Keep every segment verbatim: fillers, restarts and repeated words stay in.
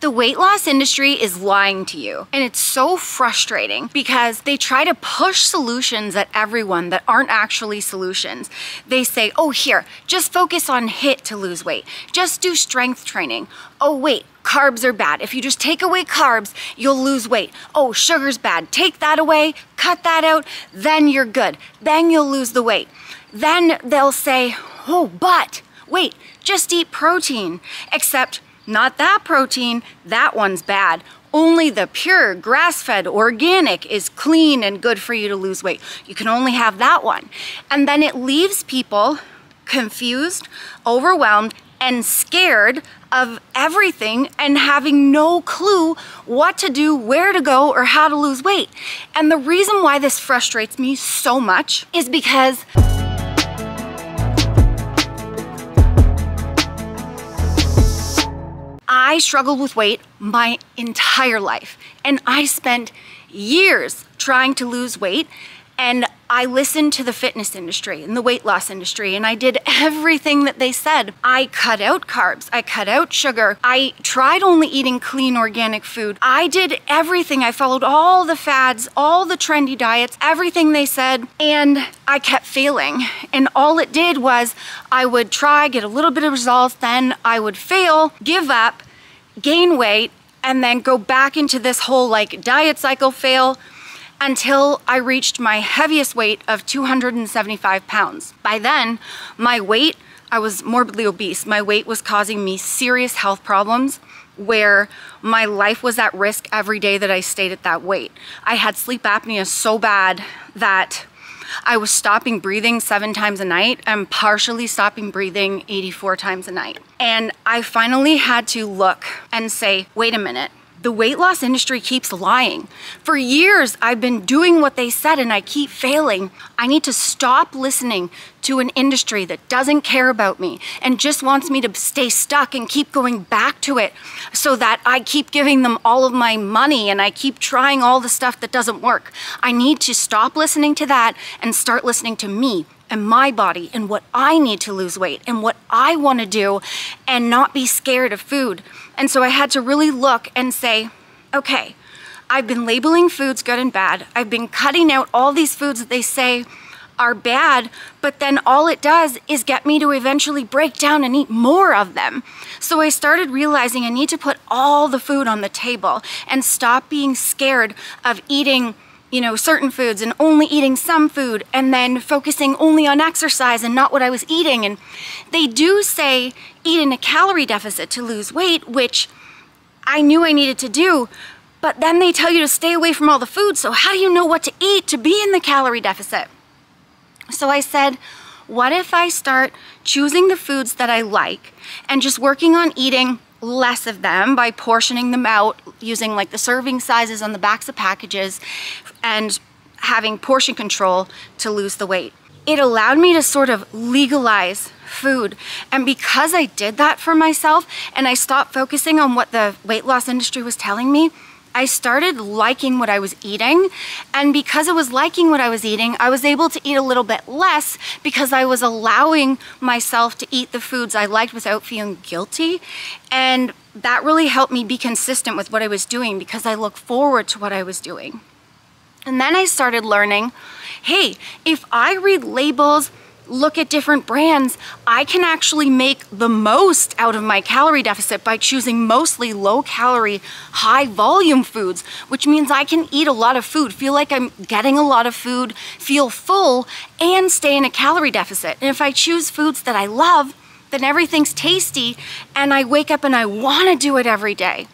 The weight loss industry is lying to you, and it's so frustrating because they try to push solutions at everyone that aren't actually solutions. They say, oh, here, just focus on HIIT to lose weight. Just do strength training. Oh, wait, carbs are bad. If you just take away carbs, you'll lose weight. Oh, sugar's bad. Take that away, cut that out, then you're good. Then you'll lose the weight. Then they'll say, oh, but wait, just eat protein, except not that protein, that one's bad. Only the pure, grass-fed, organic is clean and good for you to lose weight. You can only have that one. And then it leaves people confused, overwhelmed, and scared of everything and having no clue what to do, where to go, or how to lose weight. And the reason why this frustrates me so much is because I struggled with weight my entire life, and I spent years trying to lose weight, and I listened to the fitness industry and the weight loss industry, and I did everything that they said. I cut out carbs, I cut out sugar, I tried only eating clean organic food. I did everything. I followed all the fads, all the trendy diets, everything they said, and I kept failing. And all it did was I would try, get a little bit of results, then I would fail, give up, gain weight, and then go back into this whole like diet cycle, fail, until I reached my heaviest weight of two hundred seventy-five pounds. By then, my weight, I was morbidly obese. My weight was causing me serious health problems where my life was at risk every day that I stayed at that weight. I had sleep apnea so bad that I was stopping breathing seven times a night and partially stopping breathing eighty-four times a night. And I finally had to look and say, wait a minute, the weight loss industry keeps lying. For years, I've been doing what they said and I keep failing. I need to stop listening to an industry that doesn't care about me and just wants me to stay stuck and keep going back to it so that I keep giving them all of my money and I keep trying all the stuff that doesn't work. I need to stop listening to that and start listening to me and my body and what I need to lose weight and what I want to do and not be scared of food. And so I had to really look and say, okay, I've been labeling foods good and bad. I've been cutting out all these foods that they say are bad, but then all it does is get me to eventually break down and eat more of them. So I started realizing I need to put all the food on the table and stop being scared of eating, you know, certain foods and only eating some food and then focusing only on exercise and not what I was eating. And they do say eat in a calorie deficit to lose weight, which I knew I needed to do, but then they tell you to stay away from all the food. So how do you know what to eat to be in the calorie deficit? So I said, what if I start choosing the foods that I like and just working on eating less of them by portioning them out using like the serving sizes on the backs of packages and having portion control to lose the weight. It allowed me to sort of legalize food. And because I did that for myself and I stopped focusing on what the weight loss industry was telling me, I started liking what I was eating, and because I was liking what I was eating, I was able to eat a little bit less because I was allowing myself to eat the foods I liked without feeling guilty, and that really helped me be consistent with what I was doing because I look forward to what I was doing. And then I started learning, hey, if I read labels, look at different brands, I can actually make the most out of my calorie deficit by choosing mostly low calorie, high volume foods, which means I can eat a lot of food, feel like I'm getting a lot of food, feel full, and stay in a calorie deficit. And if I choose foods that I love, then everything's tasty and I wake up and I want to do it every day.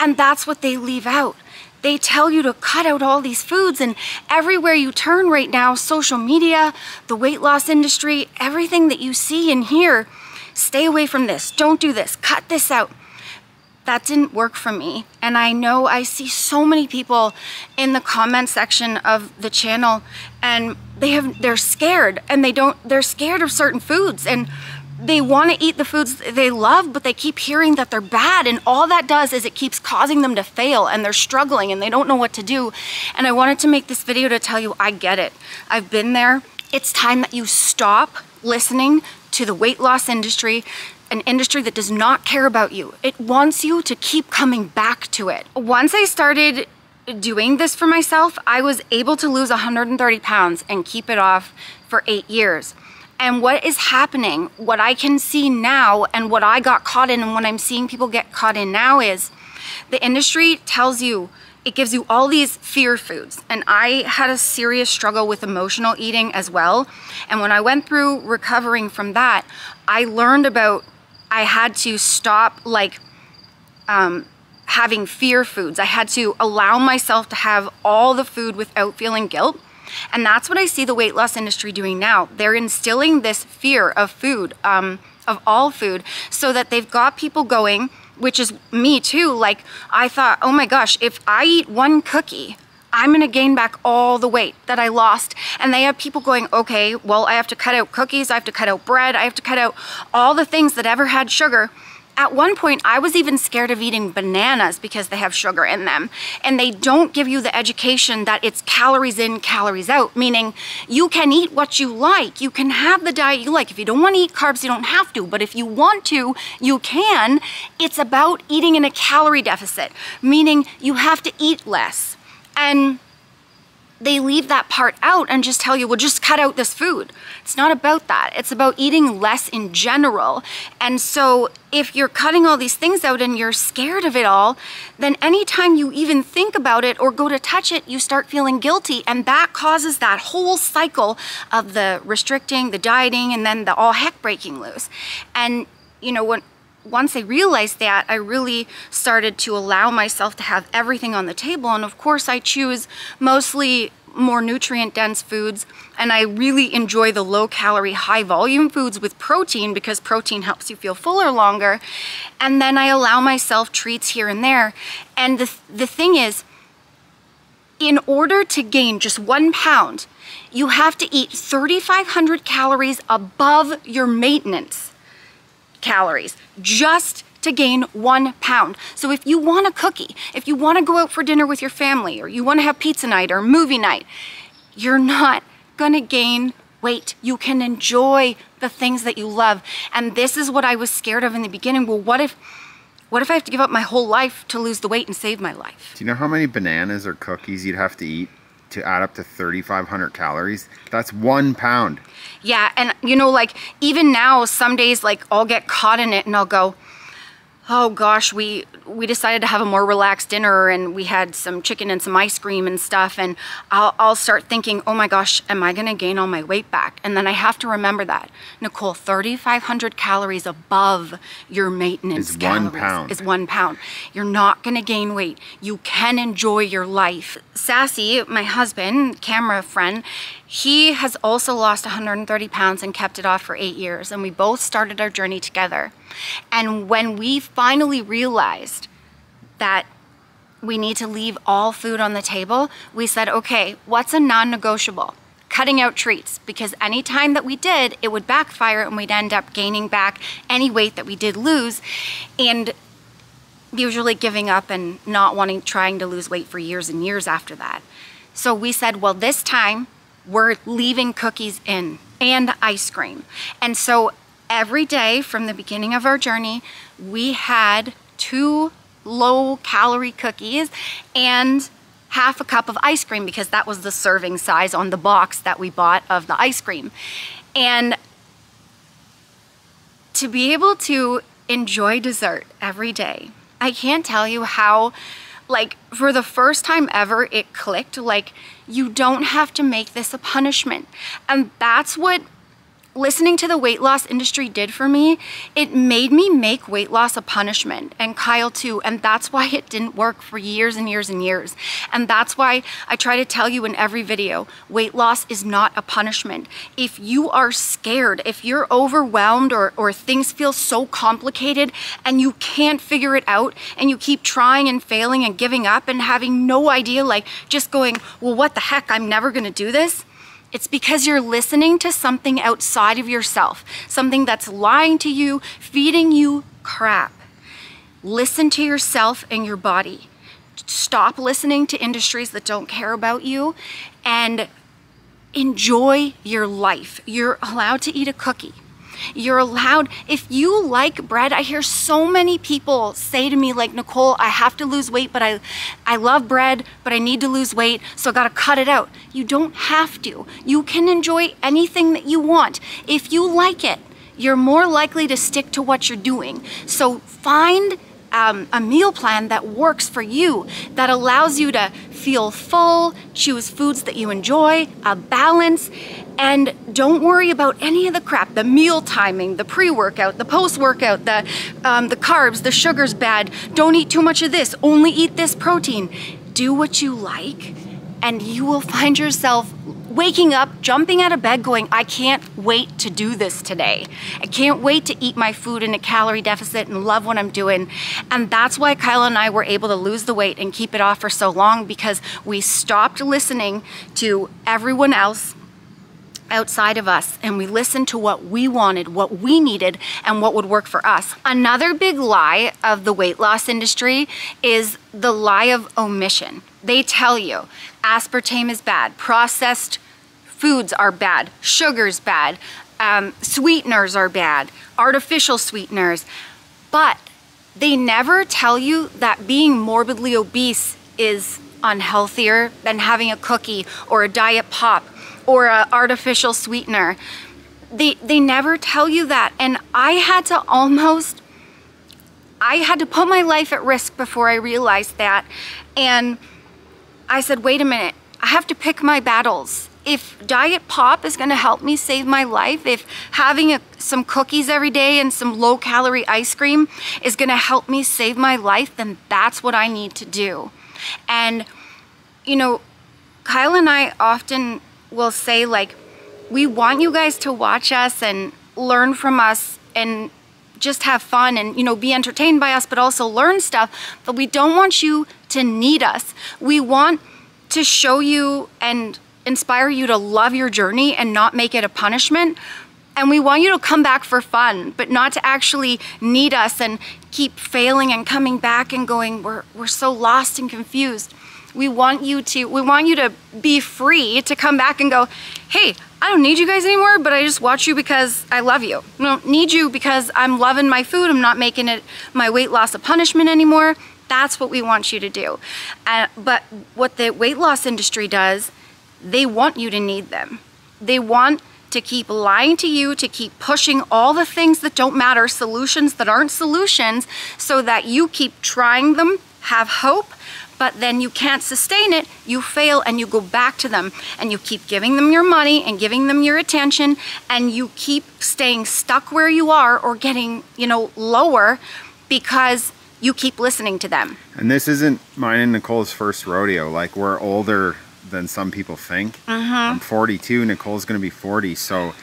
And that's what they leave out. They tell you to cut out all these foods, and everywhere you turn right now, social media, the weight loss industry, everything that you see and hear, stay away from this, don't do this, cut this out. That didn't work for me. And I know I see so many people in the comment section of the channel, and they have, they're scared and they don't, they're scared of certain foods, and they want to eat the foods they love, but they keep hearing that they're bad, and all that does is it keeps causing them to fail, and they're struggling and they don't know what to do. And I wanted to make this video to tell you, I get it. I've been there. It's time that you stop listening to the weight loss industry an industry that does not care about you. It wants you to keep coming back to it. Once I started doing this for myself, I was able to lose one hundred thirty pounds and keep it off for eight years. And what is happening, what I can see now and what I got caught in and what I'm seeing people get caught in now is the industry tells you, it gives you all these fear foods. And I had a serious struggle with emotional eating as well. And when I went through recovering from that, I learned about, I had to stop like um, having fear foods. I had to allow myself to have all the food without feeling guilt. And that's what I see the weight loss industry doing now. They're instilling this fear of food, um, of all food, so that they've got people going, which is me too. Like, I thought, oh my gosh, if I eat one cookie, I'm gonna gain back all the weight that I lost. And they have people going, okay, well, I have to cut out cookies, I have to cut out bread, I have to cut out all the things that ever had sugar. At one point, I was even scared of eating bananas because they have sugar in them. And they don't give you the education that it's calories in, calories out, meaning you can eat what you like. You can have the diet you like. If you don't want to eat carbs, you don't have to. But if you want to, you can. It's about eating in a calorie deficit, meaning you have to eat less. And they leave that part out and just tell you, well, just cut out this food. It's not about that. It's about eating less in general. And so if you're cutting all these things out and you're scared of it all, then anytime you even think about it or go to touch it, you start feeling guilty. And that causes that whole cycle of the restricting, the dieting, and then the all heck breaking loose. And you know, when, once I realized that, I really started to allow myself to have everything on the table. And of course I choose mostly more nutrient dense foods, and I really enjoy the low calorie, high volume foods with protein, because protein helps you feel fuller longer. And then I allow myself treats here and there. And the, the thing is, in order to gain just one pound, you have to eat thirty-five hundred calories above your maintenance calories just to gain one pound. So if you want a cookie, if you want to go out for dinner with your family, or you want to have pizza night or movie night, you're not going to gain weight. You can enjoy the things that you love. And this is what I was scared of in the beginning. Well, what if, what if I have to give up my whole life to lose the weight and save my life? Do you know how many bananas or cookies you'd have to eat to add up to thirty-five hundred calories? That's one pound. Yeah, and you know, like even now, some days like I'll get caught in it and I'll go, oh gosh, we we decided to have a more relaxed dinner and we had some chicken and some ice cream and stuff, and I'll, I'll start thinking, oh my gosh, am I gonna gain all my weight back? And then I have to remember that, Nicole, thirty-five hundred calories above your maintenance is calories one pound. is one pound. You're not gonna gain weight. You can enjoy your life. Sassy, my husband, camera friend, he has also lost one hundred thirty pounds and kept it off for eight years. And we both started our journey together. And when we finally realized that we need to leave all food on the table, we said, okay, what's a non-negotiable? Cutting out treats, because any time that we did, it would backfire and we'd end up gaining back any weight that we did lose. And usually giving up and not wanting, trying to lose weight for years and years after that. So we said, well, this time, we're leaving cookies in and ice cream. And so every day from the beginning of our journey, we had two low calorie cookies and half a cup of ice cream, because that was the serving size on the box that we bought of the ice cream. And to be able to enjoy dessert every day, I can't tell you how, like for the first time ever, it clicked. Like, you don't have to make this a punishment. And that's what listening to the weight loss industry did for me. It made me make weight loss a punishment, and Kyle too. And that's why it didn't work for years and years and years. And that's why I try to tell you in every video, weight loss is not a punishment. If you are scared, if you're overwhelmed, or, or things feel so complicated and you can't figure it out and you keep trying and failing and giving up and having no idea, like just going, well, what the heck, I'm never gonna do this. It's because you're listening to something outside of yourself, something that's lying to you, feeding you crap. Listen to yourself and your body. Stop listening to industries that don't care about you and enjoy your life. You're allowed to eat a cookie. You're allowed, if you like bread, I hear so many people say to me like, Nicole, I have to lose weight, but I, I love bread, but I need to lose weight, so I gotta cut it out. You don't have to. You can enjoy anything that you want. If you like it, you're more likely to stick to what you're doing. So find Um, a meal plan that works for you, that allows you to feel full, choose foods that you enjoy, a balance, and don't worry about any of the crap, the meal timing, the pre-workout, the post-workout, the, um, the carbs, the sugar's bad, don't eat too much of this, only eat this protein. Do what you like, and you will find yourself waking up, jumping out of bed going, I can't wait to do this today. I can't wait to eat my food in a calorie deficit and love what I'm doing. And that's why Kyla and I were able to lose the weight and keep it off for so long, because we stopped listening to everyone else outside of us, and we listened to what we wanted, what we needed, and what would work for us. Another big lie of the weight loss industry is the lie of omission. They tell you aspartame is bad, processed foods are bad, sugar's bad, um, sweeteners are bad, artificial sweeteners, but they never tell you that being morbidly obese is unhealthier than having a cookie or a diet pop or an artificial sweetener. They, they never tell you that. And I had to almost, I had to put my life at risk before I realized that. And I said, wait a minute, I have to pick my battles. If diet pop is gonna help me save my life, if having a, some cookies every day and some low calorie ice cream is gonna help me save my life, then that's what I need to do. And, you know, Kyle and I often will say, like, we want you guys to watch us and learn from us and just have fun and, you know, be entertained by us, but also learn stuff. But we don't want you to need us. We want to show you and inspire you to love your journey and not make it a punishment. And we want you to come back for fun, but not to actually need us and keep failing and coming back and going, we're, we're so lost and confused. We want you to, we want you to be free to come back and go, hey, I don't need you guys anymore, but I just watch you because I love you. I don't need you because I'm loving my food. I'm not making it my weight loss a punishment anymore. That's what we want you to do. Uh, but what the weight loss industry does, they want you to need them. They want to keep lying to you, to keep pushing all the things that don't matter, solutions that aren't solutions, so that you keep trying them, have hope, but then you can't sustain it, you fail, and you go back to them, and you keep giving them your money and giving them your attention, and you keep staying stuck where you are or getting, you know, lower, because you keep listening to them. And this isn't mine and Nicole's first rodeo. Like, we're older than some people think. Mm-hmm. I'm forty-two, Nicole's gonna be forty, so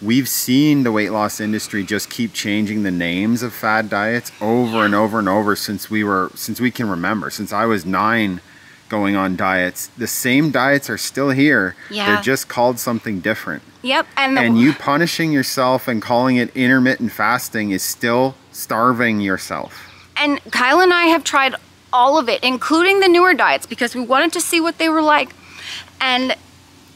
we've seen the weight loss industry just keep changing the names of fad diets over and over and over since we were, since we can remember, since I was nine going on diets. The same diets are still here. Yeah. They're just called something different. Yep. And, and you punishing yourself and calling it intermittent fasting is still starving yourself. And Kyle and I have tried all of it, including the newer diets, because we wanted to see what they were like. And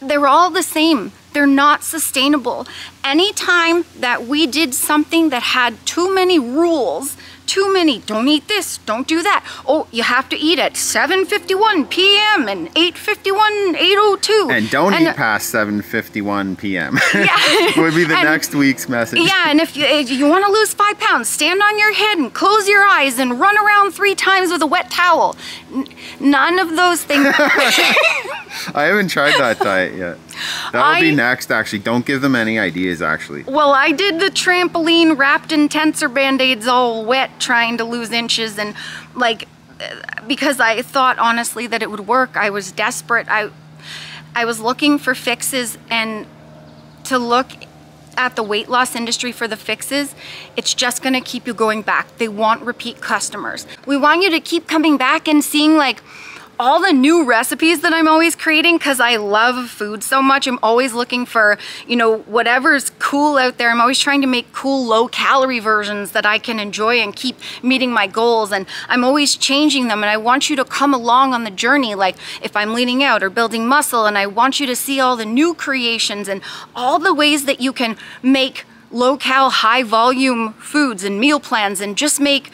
they're all the same. They're not sustainable. Anytime that we did something that had too many rules, too many, don't eat this, don't do that. Oh, you have to eat at seven fifty-one p m and eight fifty-one, eight oh two. And don't and, eat past seven fifty-one p m Yeah. Would be the and, next week's message. Yeah, and if you, if you wanna lose five pounds, stand on your head and close your eyes and run around three times with a wet towel. N none of those things. I haven't tried that diet yet. That'll I, be next, actually. Don't give them any ideas, actually. Well, I did the trampoline wrapped in tensor band-aids all wet, trying to lose inches, and like, because I thought honestly that it would work. I was desperate. I, I was looking for fixes, and to look at the weight loss industry for the fixes, it's just gonna keep you going back. They want repeat customers. We want you to keep coming back and seeing like, all the new recipes that I'm always creating, because I love food so much. I'm always looking for, you know, whatever's cool out there. I'm always trying to make cool low calorie versions that I can enjoy and keep meeting my goals. And I'm always changing them. And I want you to come along on the journey. Like if I'm leaning out or building muscle, and I want you to see all the new creations and all the ways that you can make low-cal, high-volume foods and meal plans and just make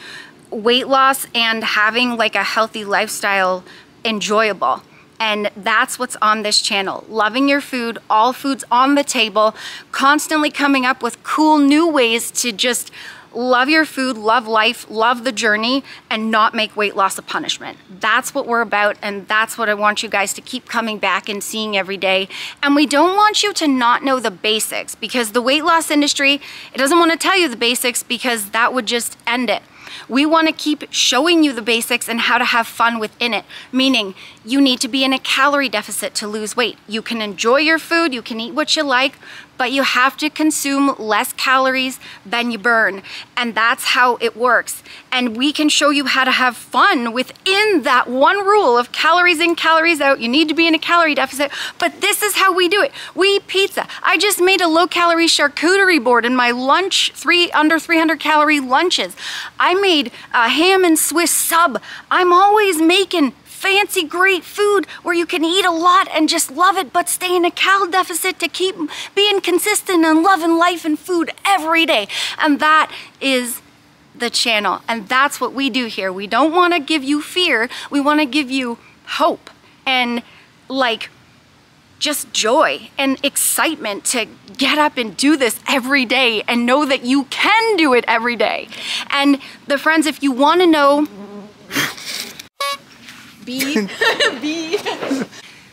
weight loss and having like a healthy lifestyle enjoyable. And that's what's on this channel. Loving your food, all foods on the table, constantly coming up with cool new ways to just love your food, love life, love the journey, and not make weight loss a punishment. That's what we're about, and that's what I want you guys to keep coming back and seeing every day. And we don't want you to not know the basics, because the weight loss industry, it doesn't want to tell you the basics because that would just end it. We want to keep showing you the basics and how to have fun within it, meaning you need to be in a calorie deficit to lose weight. You can enjoy your food, you can eat what you like, but you have to consume less calories than you burn. And that's how it works. And we can show you how to have fun within that one rule of calories in, calories out. You need to be in a calorie deficit, but this is how we do it. We eat pizza. I just made a low calorie charcuterie board in my lunch, three under three hundred calorie lunches. I made a ham and Swiss sub. I'm always making fancy, great food where you can eat a lot and just love it, but stay in a cal deficit to keep being consistent and loving life and food every day. And that is the channel. And that's what we do here. We don't want to give you fear. We want to give you hope and like just joy and excitement to get up and do this every day and know that you can do it every day. And the friends, if you want to know,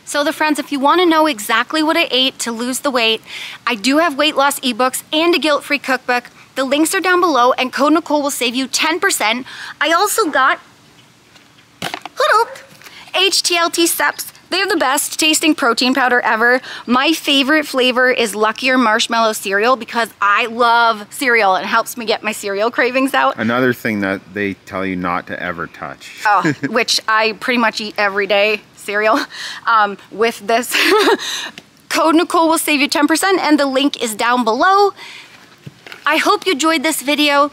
so the friends, if you want to know exactly what I ate to lose the weight, I do have weight loss ebooks and a guilt-free cookbook. The links are down below, and code Nicole will save you ten percent. I also got H T L T supps. They have the best tasting protein powder ever. My favorite flavor is Luckier Marshmallow Cereal because I love cereal. It helps me get my cereal cravings out. Another thing that they tell you not to ever touch. Oh, which I pretty much eat every day, cereal, um, with this. Code Nicole will save you ten percent, and the link is down below. I hope you enjoyed this video.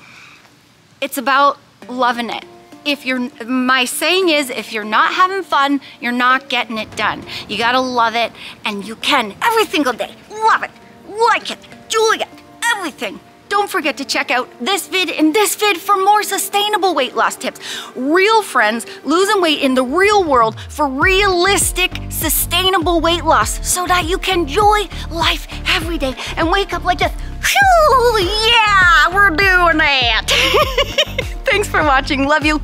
It's about loving it. If you're, my saying is, if you're not having fun, you're not getting it done. You gotta love it, and you can every single day. Love it, like it, enjoy it, everything. Don't forget to check out this vid and this vid for more sustainable weight loss tips. Real friends losing weight in the real world for realistic, sustainable weight loss so that you can enjoy life every day and wake up like this. Whew, yeah, we're doing it. Thanks for watching. Love you.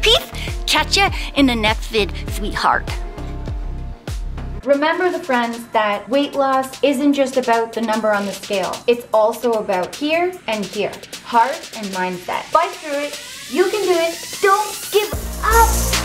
Peace. Catch ya in the next vid, sweetheart. Remember, the friends, that weight loss isn't just about the number on the scale. It's also about here and here. Heart and mindset. Fight through it. You can do it. Don't give up.